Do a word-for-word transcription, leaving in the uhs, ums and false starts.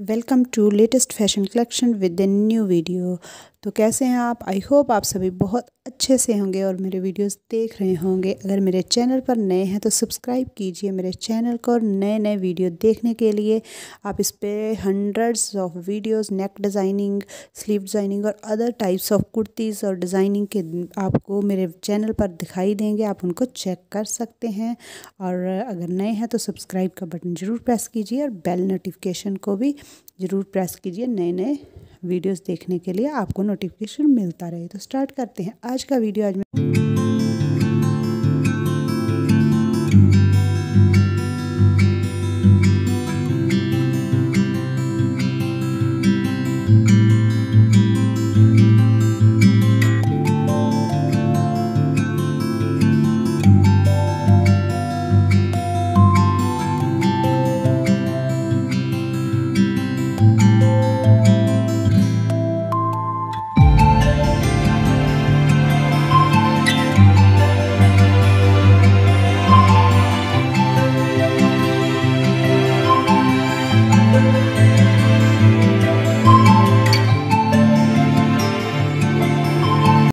Welcome to latest fashion collection with a new video. तो कैसे हैं आप? आई होप आप सभी बहुत अच्छे से होंगे और मेरे वीडियोस देख रहे होंगे। अगर मेरे चैनल पर नए हैं तो सब्सक्राइब कीजिए मेरे चैनल को। और नए नए वीडियो देखने के लिए आप इस पर hundreds of videos neck designing, sleeve designing और अदर टाइप्स ऑफ कुर्तीज़ और डिज़ाइनिंग के आपको मेरे चैनल पर दिखाई देंगे। आप उनको चेक कर सकते हैं। और अगर नए हैं तो सब्सक्राइब का बटन ज़रूर प्रेस कीजिए और बेल नोटिफिकेशन को भी ज़रूर प्रेस कीजिए, नए नए वीडियोस देखने के लिए आपको नोटिफिकेशन मिलता रहे। तो स्टार्ट करते हैं आज का वीडियो। आज में